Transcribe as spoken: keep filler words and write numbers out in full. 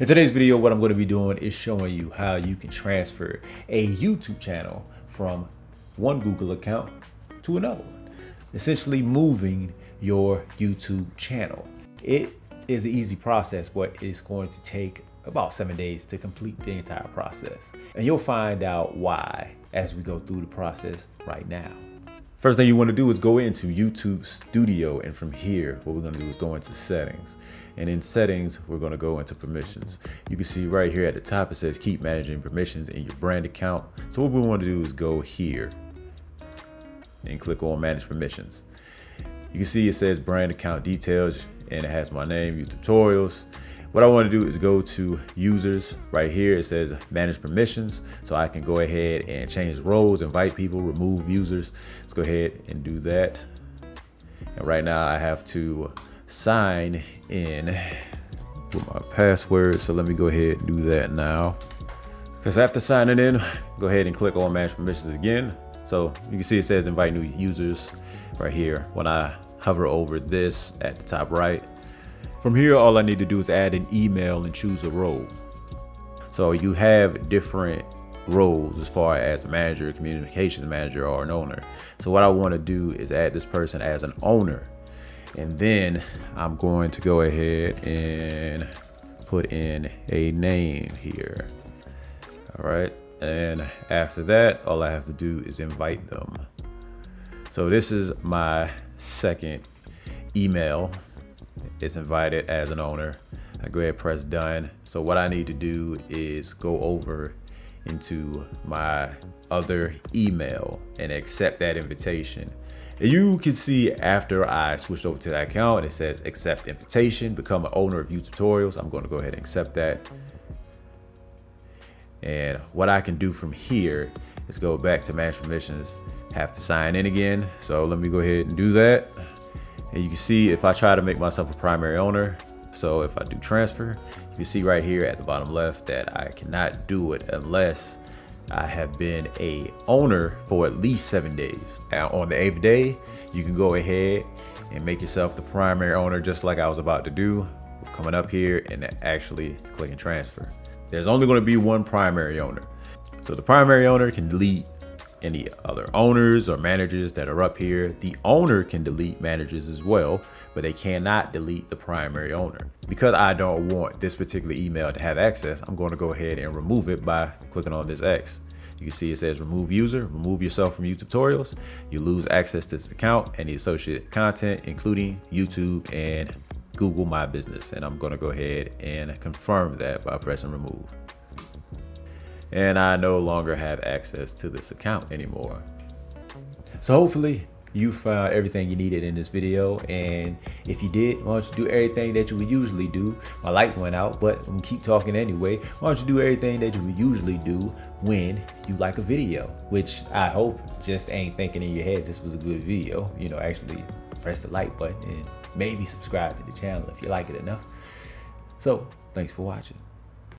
In today's video, what I'm going to be doing is showing you how you can transfer a YouTube channel from one Google account to another one, essentially moving your YouTube channel. It is an easy process, but it's going to take about seven days to complete the entire process. And you'll find out why as we go through the process right now. First thing you want to do is go into YouTube Studio, and from here what we're going to do is go into settings, and in settings we're going to go into permissions. You can see right here at the top it says keep managing permissions in your brand account. So what we want to do is go here and click on manage permissions. You can see it says brand account details and it has my name, YouTube tutorials. What I want to do is go to users. Right here it says manage permissions, so I can go ahead and change roles, invite people, remove users. Let's go ahead and do that. And right now I have to sign in with my password, so let me go ahead and do that now. Because after signing in, go ahead and click on manage permissions again. So you can see it says invite new users right here when I hover over this at the top right. From here, all I need to do is add an email and choose a role. So you have different roles as far as manager, communications manager, or an owner. So what I want to do is add this person as an owner. And then I'm going to go ahead and put in a name here. All right. And after that, all I have to do is invite them. So this is my second email. It's invited as an owner. I go ahead and press done. So what I need to do is go over into my other email and accept that invitation. And you can see after I switched over to that account, it says accept invitation, become an owner of YouTube tutorials. I'm going to go ahead and accept that. And what I can do from here is go back to manage permissions, have to sign in again. So let me go ahead and do that. And you can see if I try to make myself a primary owner, so if I do transfer, you can see right here at the bottom left that I cannot do it unless I have been a owner for at least seven days. Now, on the eighth day, you can go ahead and make yourself the primary owner, just like I was about to do, coming up here and actually clicking transfer. There's only going to be one primary owner. So the primary owner can delete any other owners or managers that are up here. The owner can delete managers as well, but they cannot delete the primary owner. Because I don't want this particular email to have access, I'm going to go ahead and remove it by clicking on this X. You can see it says remove user, remove yourself from YouTube tutorials. You lose access to this account and the associated content, including YouTube and Google My Business. And I'm going to go ahead and confirm that by pressing remove. And I no longer have access to this account anymore. So hopefully you found everything you needed in this video. And if you did, why don't you do everything that you would usually do? My light went out, but I'm gonna keep talking anyway. Why don't you do everything that you would usually do when you like a video, which I hope just ain't thinking in your head this was a good video. You know, actually press the like button and maybe subscribe to the channel if you like it enough. So thanks for watching.